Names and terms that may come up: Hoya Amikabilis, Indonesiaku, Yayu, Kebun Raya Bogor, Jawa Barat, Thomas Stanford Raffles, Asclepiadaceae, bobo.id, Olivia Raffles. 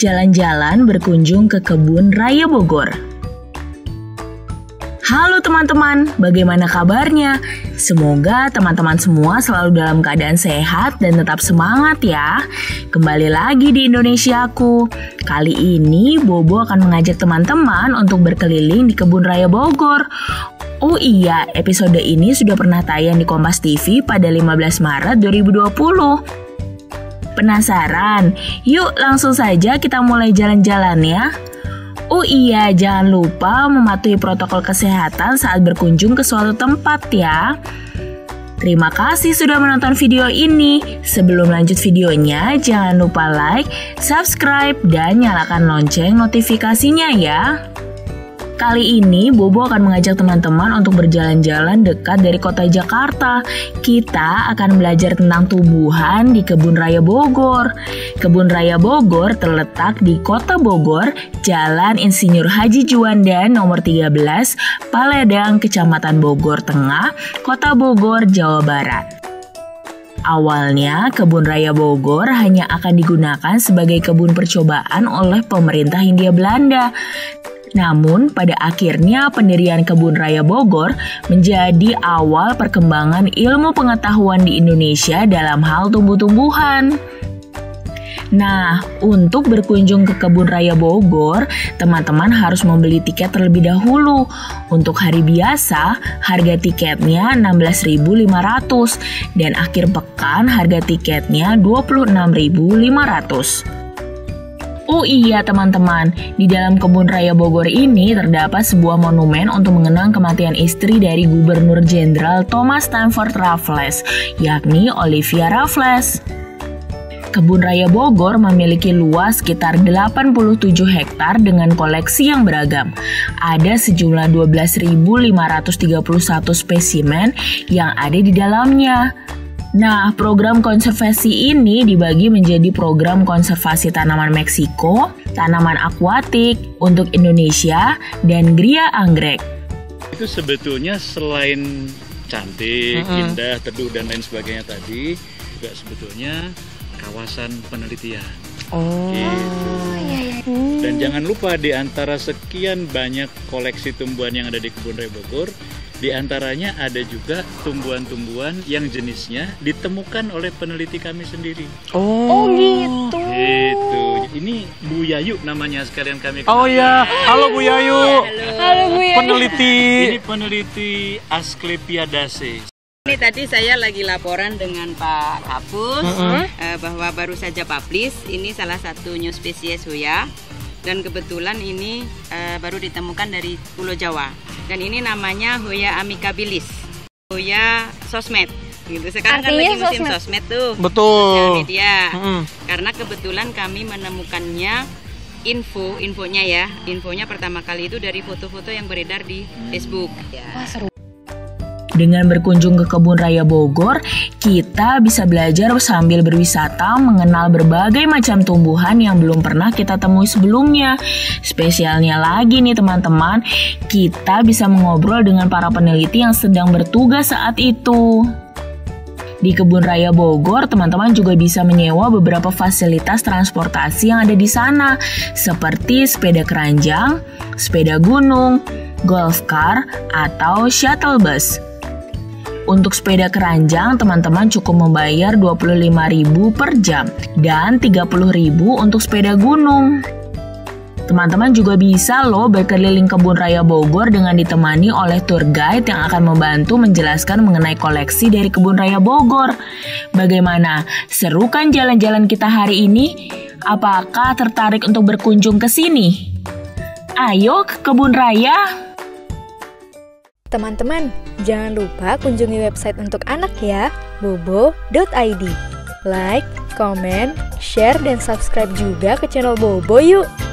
jalan-jalan berkunjung ke Kebun Raya Bogor. Halo teman-teman, bagaimana kabarnya? Semoga teman-teman semua selalu dalam keadaan sehat dan tetap semangat ya. Kembali lagi di Indonesiaku. Kali ini Bobo akan mengajak teman-teman untuk berkeliling di Kebun Raya Bogor. Oh iya, episode ini sudah pernah tayang di Kompas TV pada 15 Maret 2020. Penasaran? Yuk langsung saja kita mulai jalan-jalan ya. Oh iya, jangan lupa mematuhi protokol kesehatan saat berkunjung ke suatu tempat ya. Terima kasih sudah menonton video ini. Sebelum lanjut videonya, jangan lupa like, subscribe, dan nyalakan lonceng notifikasinya ya. Kali ini Bobo akan mengajak teman-teman untuk berjalan-jalan dekat dari kota Jakarta. Kita akan belajar tentang tumbuhan di Kebun Raya Bogor. Kebun Raya Bogor terletak di kota Bogor, Jalan Insinyur Haji Juanda nomor 13, Paledang, Kecamatan Bogor Tengah, Kota Bogor, Jawa Barat. Awalnya, Kebun Raya Bogor hanya akan digunakan sebagai kebun percobaan oleh pemerintah Hindia Belanda. Namun, pada akhirnya pendirian Kebun Raya Bogor menjadi awal perkembangan ilmu pengetahuan di Indonesia dalam hal tumbuh-tumbuhan. Nah, untuk berkunjung ke Kebun Raya Bogor, teman-teman harus membeli tiket terlebih dahulu. Untuk hari biasa, harga tiketnya Rp16.500 dan akhir pekan harga tiketnya Rp26.500. Oh iya teman-teman, di dalam Kebun Raya Bogor ini terdapat sebuah monumen untuk mengenang kematian istri dari Gubernur Jenderal Thomas Stanford Raffles, yakni Olivia Raffles. Kebun Raya Bogor memiliki luas sekitar 87 hektar dengan koleksi yang beragam. Ada sejumlah 12.531 spesimen yang ada di dalamnya. Nah, program konservasi ini dibagi menjadi program konservasi tanaman Meksiko, tanaman akuatik untuk Indonesia, dan gria anggrek. Itu sebetulnya selain cantik, indah, teduh, dan lain sebagainya tadi, juga sebetulnya kawasan penelitian. Oh, iya. Dan jangan lupa di antara sekian banyak koleksi tumbuhan yang ada di Kebun Raya Bogor, di antaranya ada juga tumbuhan-tumbuhan yang jenisnya ditemukan oleh peneliti kami sendiri. Oh gitu. Gitu. Ini Bu Yayu namanya, sekalian kami kenal. Oh ya, halo Bu Yayu. Halo Bu Yayu. Peneliti. Ini peneliti Asclepiadaceae. Ini tadi saya lagi laporan dengan Pak Kapus bahwa baru saja publish ini salah satu new spesies Hoya. Dan kebetulan ini baru ditemukan dari Pulau Jawa. Dan ini namanya Hoya Amikabilis, Hoya sosmed. Gitu. Sekarang artinya kan lagi musim sosmed tuh. Betul. Media. Karena kebetulan kami menemukannya, infonya pertama kali itu dari foto-foto yang beredar di Facebook. Wah, seru. Dengan berkunjung ke Kebun Raya Bogor, kita bisa belajar sambil berwisata mengenal berbagai macam tumbuhan yang belum pernah kita temui sebelumnya. Spesialnya lagi nih teman-teman, kita bisa mengobrol dengan para peneliti yang sedang bertugas saat itu. Di Kebun Raya Bogor, teman-teman juga bisa menyewa beberapa fasilitas transportasi yang ada di sana, seperti sepeda keranjang, sepeda gunung, golf car, atau shuttle bus. Untuk sepeda keranjang, teman-teman cukup membayar Rp25.000 per jam dan Rp30.000 untuk sepeda gunung. Teman-teman juga bisa loh berkeliling Kebun Raya Bogor dengan ditemani oleh tour guide yang akan membantu menjelaskan mengenai koleksi dari Kebun Raya Bogor. Bagaimana? Seru kan jalan-jalan kita hari ini? Apakah tertarik untuk berkunjung ke sini? Ayo ke Kebun Raya! Teman-teman, jangan lupa kunjungi website untuk anak ya, bobo.id. Like, comment, share, dan subscribe juga ke channel Bobo yuk!